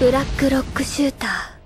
ブラックロックシューター。